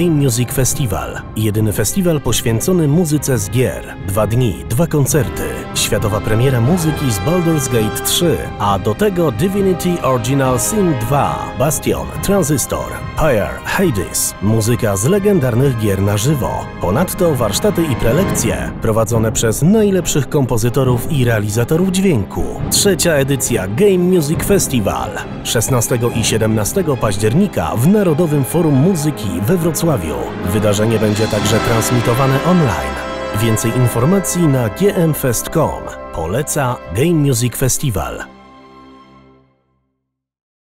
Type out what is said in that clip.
Game Music Festival. Jedyny festiwal poświęcony muzyce z gier. 2 dni, 2 koncerty. Światowa premiera muzyki z Baldur's Gate 3, a do tego Divinity: Original Sin 2, Bastion, Transistor, Pyre, Hades. Muzyka z legendarnych gier na żywo. Ponadto warsztaty i prelekcje prowadzone przez najlepszych kompozytorów i realizatorów dźwięku. 3. edycja Game Music Festival. 16 i 17 października w Narodowym Forum Muzyki we Wrocławiu. Wydarzenie będzie także transmitowane online. Więcej informacji na gmfest.com. Poleca Game Music Festival.